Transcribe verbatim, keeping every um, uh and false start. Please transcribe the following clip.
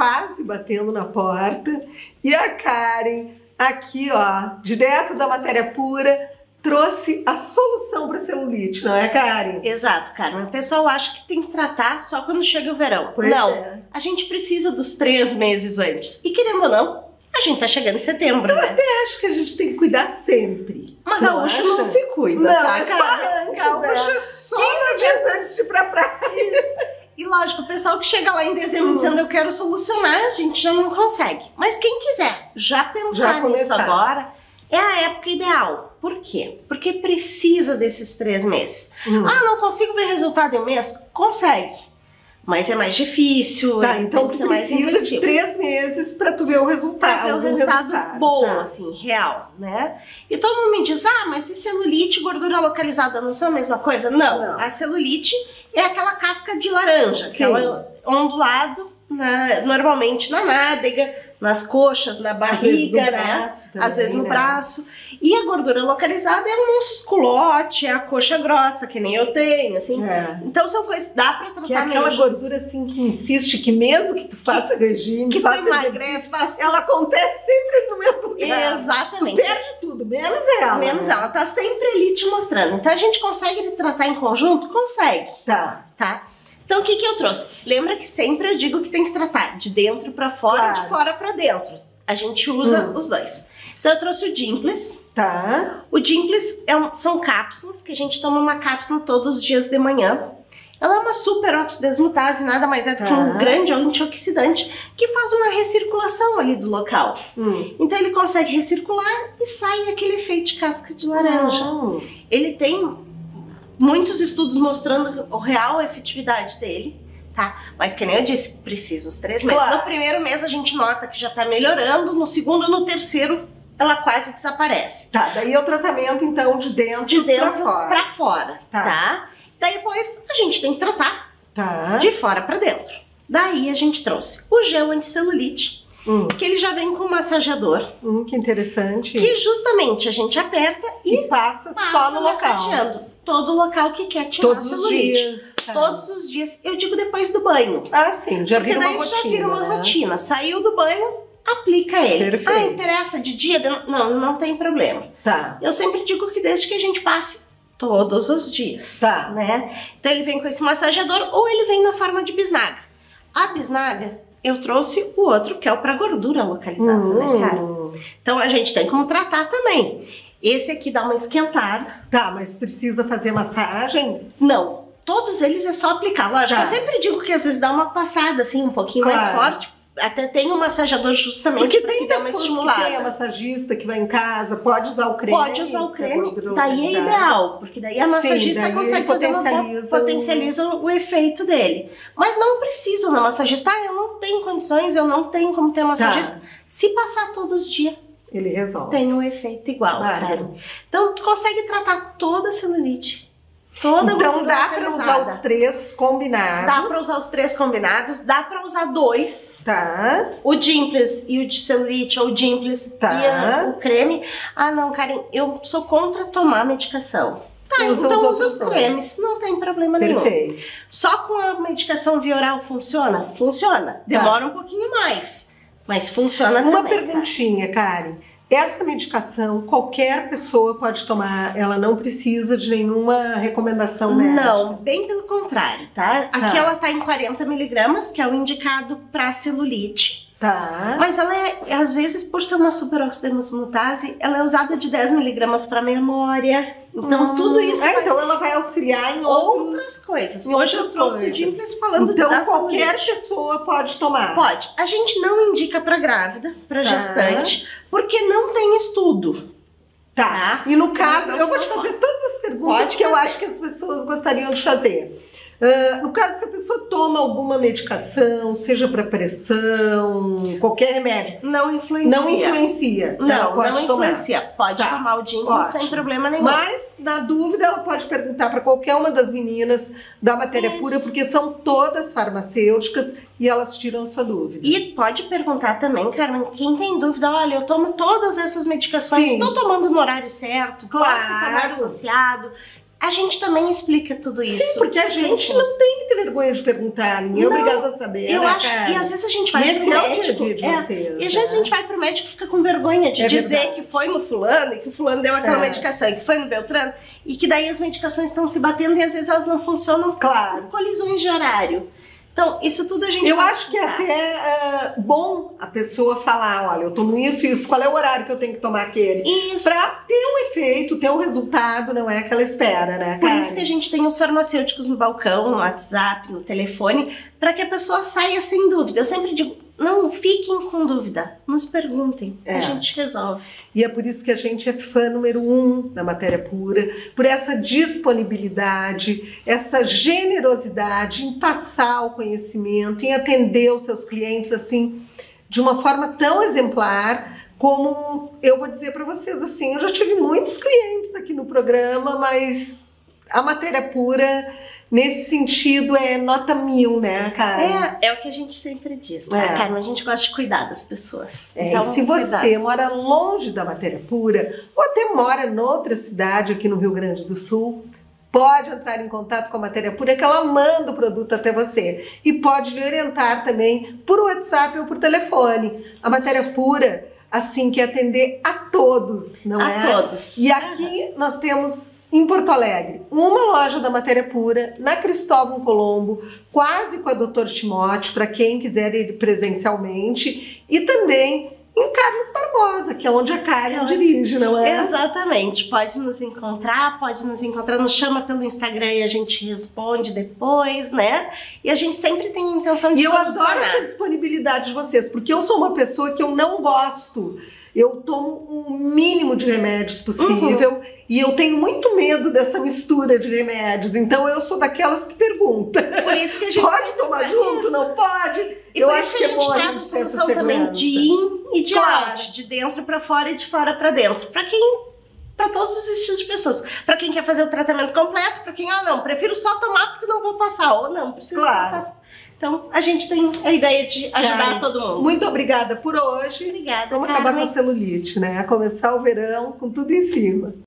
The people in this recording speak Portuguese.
quase batendo na porta, e a Karen, aqui ó, direto da Matéria Pura, trouxe a solução para celulite, não é, Karen? Exato, Karen. O pessoal acha que tem que tratar só quando chega o verão. Pois não, é. A gente precisa dos três meses antes. E querendo ou não, a gente tá chegando em setembro, Eu né? até acho que a gente tem que cuidar sempre. Mas gaúcho não se cuida, não, tá, é Karen? Gaúcho é só quinze dias antes de ir pra praia. Isso. E lógico, o pessoal que chega lá em dezembro hum. dizendo eu quero solucionar, a gente já não consegue. Mas quem quiser já pensar já nisso agora, é a época ideal. Por quê? Porque precisa desses três meses. Hum. Ah, não consigo ver resultado em um mês? Consegue. Mas é mais difícil. Tá, então tu precisa de três meses para tu ver o resultado. Pra ver o resultado, resultado bom, tá, assim, real, né? E todo mundo me diz, ah, mas e celulite e gordura localizada não são a mesma coisa? Não. não. A celulite é aquela casca de laranja, Sim. aquela ondulado, na, normalmente na nádega, nas coxas, na barriga, às vezes no né? braço, também, às vezes no né? braço. E a gordura localizada é um musculote, é a coxa grossa, que nem eu tenho, assim. É. Então são coisas que dá pra tratar que é aquela mesmo. gordura, assim, que insiste, que mesmo que tu faça que, regime, que faça tu emagrece, faça... ela acontece sempre no mesmo lugar. Exatamente. Tu perde tudo, menos ela. Menos né? ela, tá sempre ali te mostrando. Então a gente consegue tratar em conjunto? Consegue. Tá. Tá? Então, o que que eu trouxe? Lembra que sempre eu digo que tem que tratar de dentro pra fora, claro. de fora pra dentro. A gente usa hum. os dois. Então, eu trouxe o Dimples. Tá. O Dimples é um, são cápsulas, que a gente toma uma cápsula todos os dias de manhã. Ela é uma superoxidesmutase, nada mais é do tá. que um grande antioxidante, que faz uma recirculação ali do local. Hum. Então, ele consegue recircular e sai aquele efeito de casca de laranja. Hum. Ele tem... muitos estudos mostrando a real efetividade dele, tá? Mas que nem eu disse, precisa os três meses. Claro. No primeiro mês a gente nota que já tá melhorando, no segundo, no terceiro ela quase desaparece. Tá, daí é o tratamento então de dentro, de dentro pra fora. Pra fora tá. tá? Daí depois a gente tem que tratar tá. de fora pra dentro. Daí a gente trouxe o gel anticelulite, hum. que ele já vem com um massageador. Hum, que interessante. Que justamente a gente aperta e, e passa, passa só no massageando. local. Todo local que quer tirar Todos a celulite. Os dias, tá. Todos os dias. Eu digo depois do banho. Ah, sim. Já Porque vira daí uma rotina, já vira uma né? rotina. Saiu do banho, aplica ele. Perfeito. Ah, interessa de dia? De... Não, não tem problema. Tá. Eu sempre digo que desde que a gente passe todos os dias. Tá. Né? Então ele vem com esse massageador ou ele vem na forma de bisnaga. A bisnaga, eu trouxe o outro, que é o pra gordura localizada, hum. né, cara? Então a gente tem como tratar também. Esse aqui dá uma esquentada. Tá, mas precisa fazer massagem? Não. Todos eles é só aplicar. Lógico, tá. eu sempre digo que às vezes dá uma passada, assim, um pouquinho claro. mais forte. Até tem um massageador justamente Porque tem dar uma estimulada. Que tem a massagista que vai em casa, pode usar o creme. Pode usar o creme. Daí é ideal, porque daí a massagista Sim, daí consegue fazer uma boa, potencializa o... o efeito dele. Mas não precisa na massagista. Ah, eu não tenho condições, eu não tenho como ter massagista. Tá. Se passar todos os dias... ele resolve. Tem um efeito igual, ah, cara. Não. Então, tu consegue tratar toda a celulite. Toda então, dá pra usar os três combinados. Dá pra usar os três combinados. Dá pra usar dois. Tá. O Dimples e o de celulite, ou o Dimples tá. e a, o creme. Ah, não, Karen, eu sou contra tomar medicação. Tá, usa então os usa os cremes, não tem problema Perfeito. nenhum. Só com a medicação via oral funciona? Funciona. Demora tá. um pouquinho mais. Mas funciona Uma também. Uma perguntinha, tá? Karen. Essa medicação, qualquer pessoa pode tomar? Ela não precisa de nenhuma recomendação médica? Não, bem pelo contrário, tá? Aqui tá. ela tá em quarenta miligramas, que é o indicado para celulite. Tá. Mas ela é, às vezes, por ser uma superoxidesmutase, ela é usada de dez miligramas para memória. Então, hum. tudo isso... É, vai... então ela vai auxiliar em outros... outras coisas. Hoje eu trouxe o Dimples falando então, da celulite. Então, qualquer pessoa pode tomar? Pode. A gente não indica para grávida, para tá. gestante, porque não tem estudo. Tá. tá? E no caso, eu vou te fazer posso. todas as perguntas pode que fazer. eu acho que as pessoas gostariam de fazer. Uh, no caso, se a pessoa toma alguma medicação, seja para pressão, qualquer remédio... Não influencia. Não influencia. Não, ela pode não tomar. influencia. Pode tá. tomar o Dimples sem problema nenhum. Mas, na dúvida, ela pode perguntar para qualquer uma das meninas da Matéria Pura, porque são todas farmacêuticas e elas tiram sua dúvida. E pode perguntar também, Carmen, quem tem dúvida, olha, eu tomo todas essas medicações, estou tomando no horário certo, claro. posso tomar associado... a gente também explica tudo isso. Sim, porque a gente sim, não tem que ter vergonha de perguntar, ninguém é obrigado a saber. Eu né, acho, cara? E às vezes a gente vai pro médico. É, é, vocês, e às vezes é. a gente vai pro médico e fica com vergonha de é dizer verdade. que foi no fulano, e que o fulano deu aquela é. medicação, e que foi no Beltrano, e que daí as medicações estão se batendo e às vezes elas não funcionam, claro, colisões de horário. Então, isso tudo a gente... Eu acho que é até uh, bom a pessoa falar, olha, eu tomo isso e isso, qual é o horário que eu tenho que tomar aquele? Isso. Pra ter um efeito, ter um resultado, não é aquela espera, né, Por Karen? isso que a gente tem os farmacêuticos no balcão, no WhatsApp, no telefone, pra que a pessoa saia sem dúvida. Eu sempre digo, não fiquem com dúvida, nos perguntem, é. a gente resolve. E é por isso que a gente é fã número um da Matéria Pura, por essa disponibilidade, essa generosidade em passar o conhecimento, em atender os seus clientes assim, de uma forma tão exemplar, como eu vou dizer para vocês assim, eu já tive muitos clientes aqui no programa, mas a Matéria Pura... Nesse sentido, é nota mil, né, Carmen? É, é o que a gente sempre diz, né, tá, Carmen? A gente gosta de cuidar das pessoas. É, então, se você cuidado. mora longe da Matéria Pura, ou até mora noutra cidade aqui no Rio Grande do Sul, pode entrar em contato com a Matéria Pura, que ela manda o produto até você. E pode lhe orientar também por WhatsApp ou por telefone. A Matéria Isso. Pura, assim, que atender a todos, não a é? A todos. E aqui nós temos, em Porto Alegre, uma loja da Matéria Pura, na Cristóvão Colombo, quase com a Doutor Timóteo, para quem quiser ir presencialmente, e também em Carlos Barbosa, que é onde a Karen dirige, não é? Exatamente. Pode nos encontrar, pode nos encontrar, nos chama pelo Instagram e a gente responde depois, né? E a gente sempre tem a intenção de solucionar. E eu adoro essa disponibilidade de vocês, porque eu sou uma pessoa que eu não gosto. Eu tomo o mínimo de remédios possível, uhum. e eu tenho muito medo dessa mistura de remédios, então eu sou daquelas que pergunta. Por isso que a gente pode tomar junto, isso. não pode? E eu por acho isso que a gente é traz a solução também de in e de claro. out, de dentro para fora e de fora para dentro, para quem, para todos os estilos de pessoas, para quem quer fazer o tratamento completo, para quem ah não, prefiro só tomar porque não vou passar ou não preciso claro. passar. Então, a gente tem a ideia de ajudar Karen, todo mundo. Muito obrigada por hoje. Obrigada, Vamos Karen. acabar com a celulite, né? Começar o verão com tudo em cima.